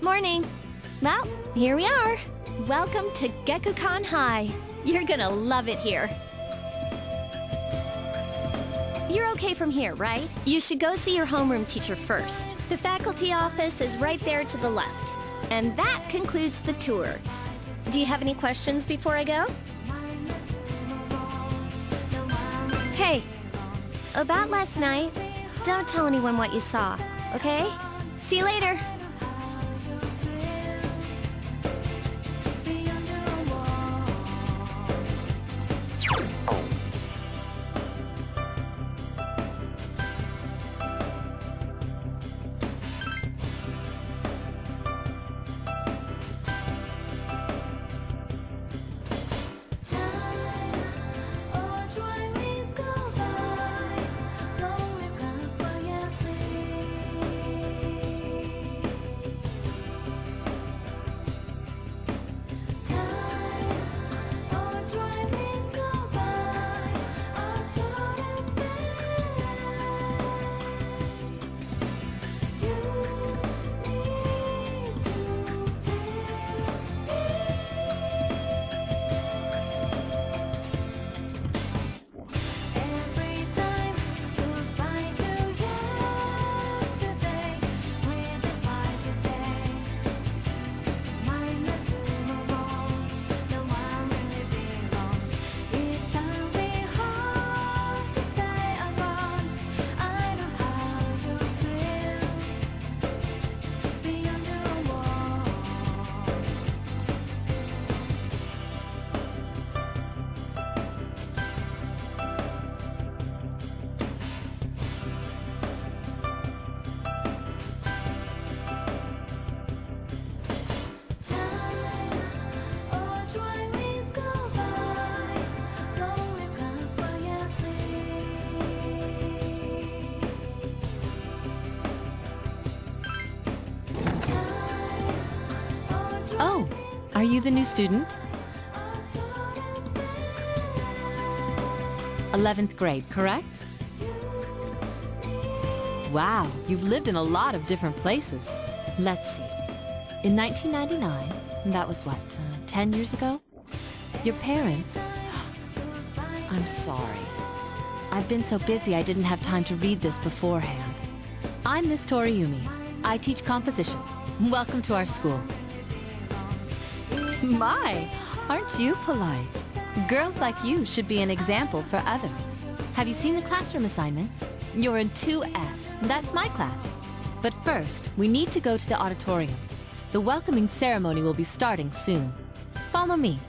Morning! Well, here we are. Welcome to Gekukan High. You're gonna love it here. You're okay from here, right? You should go see your homeroom teacher first. The faculty office is right there to the left. And that concludes the tour. Do you have any questions before I go? Hey, about last night, don't tell anyone what you saw, okay? See you later. Are you the new student? 11th grade, correct? Wow, you've lived in a lot of different places. Let's see. In 1999, that was what, 10 years ago? Your parents... I'm sorry. I've been so busy I didn't have time to read this beforehand. I'm Miss Toriyumi. I teach composition. Welcome to our school. My, aren't you polite? Girls like you should be an example for others. Have you seen the classroom assignments? You're in 2F. That's my class. But first, we need to go to the auditorium. The welcoming ceremony will be starting soon. Follow me.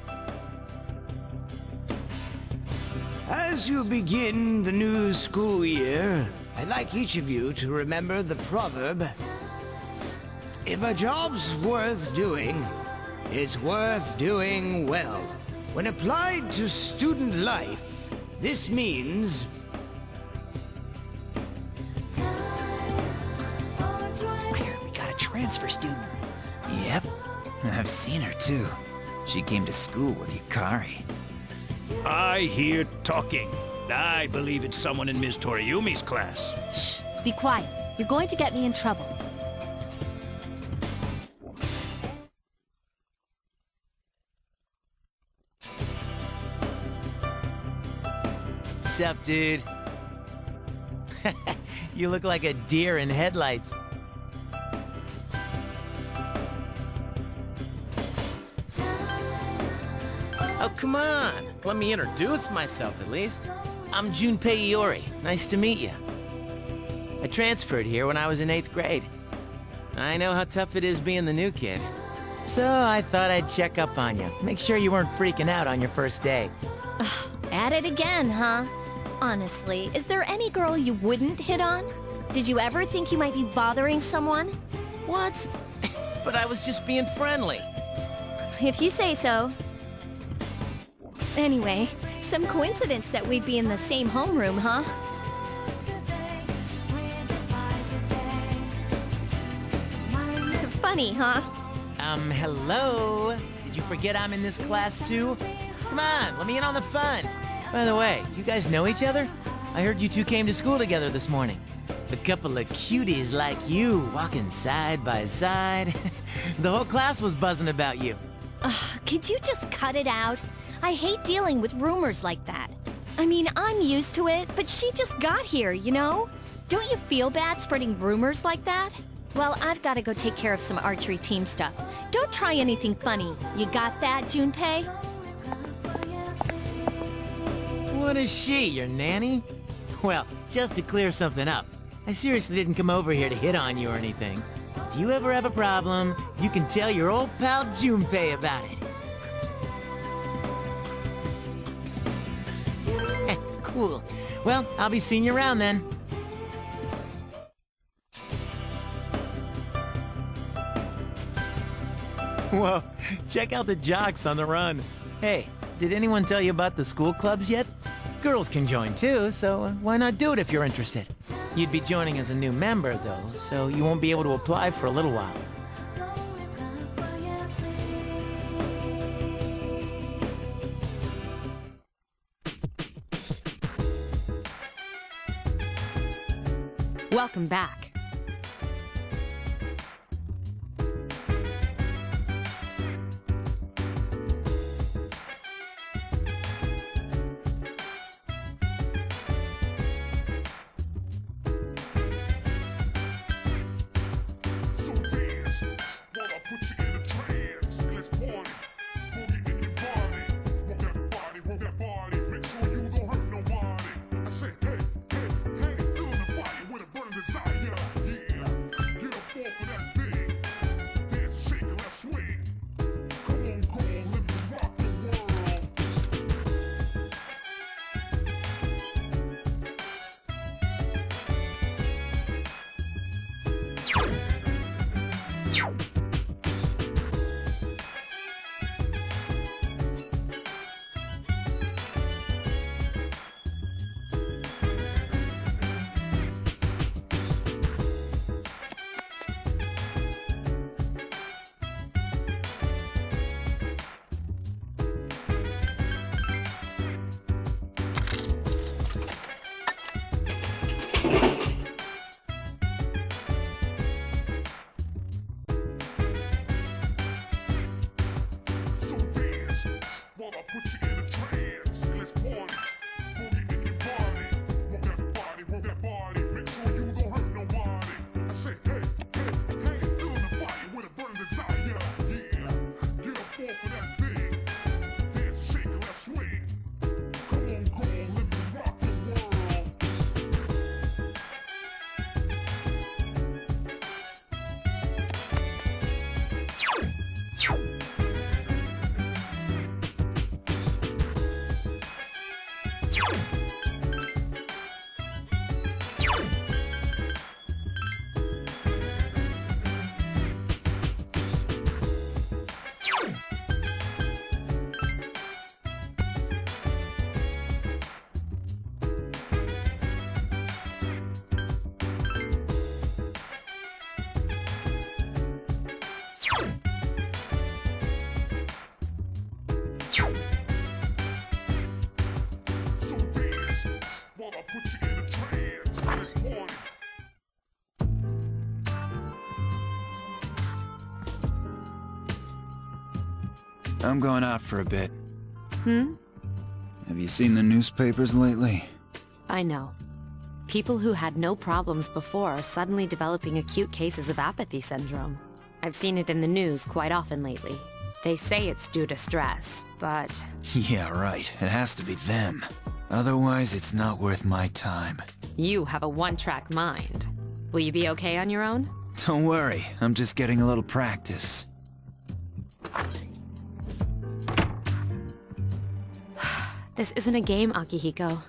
As you begin the new school year, I'd like each of you to remember the proverb, if a job's worth doing, it's worth doing well. When applied to student life, this means... I heard we got a transfer student. Yep, I've seen her too. She came to school with Yukari. I hear talking. I believe it's someone in Ms. Toriyumi's class. Shh, be quiet. You're going to get me in trouble. What's up, dude? You look like a deer in headlights. Oh, come on! Let me introduce myself, at least. I'm Junpei Iori. Nice to meet you. I transferred here when I was in 8th grade. I know how tough it is being the new kid. So I thought I'd check up on you. Make sure you weren't freaking out on your first day. At it again, huh? Honestly, is there any girl you wouldn't hit on? Did you ever think you might be bothering someone? What? But I was just being friendly. If you say so. Anyway, some coincidence that we'd be in the same homeroom, huh? Funny, huh? Hello? Did you forget I'm in this class too? Come on, let me in on the fun. By the way, do you guys know each other? I heard you two came to school together this morning. A couple of cuties like you, walking side by side. The whole class was buzzing about you. Could you just cut it out? I hate dealing with rumors like that. I mean, I'm used to it, but she just got here, you know? Don't you feel bad spreading rumors like that? Well, I've got to go take care of some archery team stuff. Don't try anything funny. You got that, Junpei? What is she, your nanny? Well, just to clear something up, I seriously didn't come over here to hit on you or anything. If you ever have a problem, you can tell your old pal Junpei about it. Cool. Well, I'll be seeing you around then. Whoa, check out the jocks on the run. Hey, did anyone tell you about the school clubs yet? Girls can join too, so why not do it if you're interested? You'd be joining as a new member though, so you won't be able to apply for a little while. Welcome back. I'm going out for a bit. Hmm? Have you seen the newspapers lately? I know. People who had no problems before are suddenly developing acute cases of apathy syndrome. I've seen it in the news quite often lately. They say it's due to stress, but... Yeah, right. It has to be them. Otherwise, it's not worth my time. You have a one-track mind. Will you be okay on your own? Don't worry. I'm just getting a little practice. This isn't a game, Akihiko.